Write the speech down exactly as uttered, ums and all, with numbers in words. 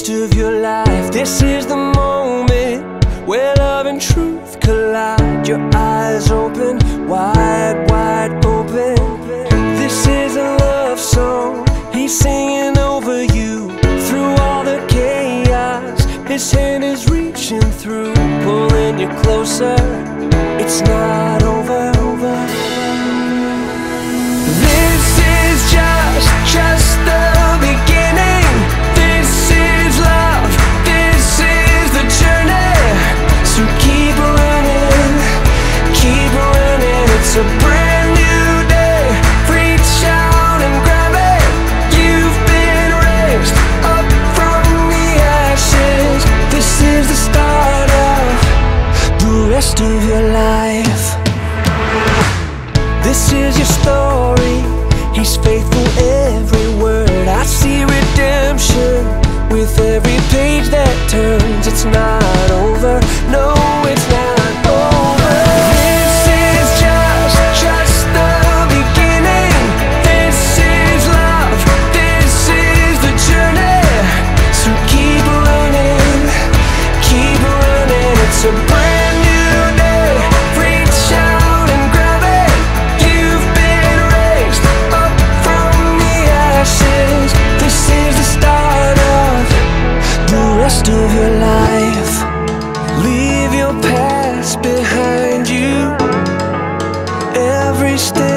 rest of your life. This is the moment where love and truth collide. Your eyes open, wide, wide open. This is a love song he's singing over you. Through all the chaos, his hand is reaching through, pulling you closer. It's not over, over. This is just, just the beginning. Rest of your life. This is your story. He's faithful, every word. I see redemption with every page that turns. It's not over. No, it's not. Rest of your life. Leave your past behind you. Every step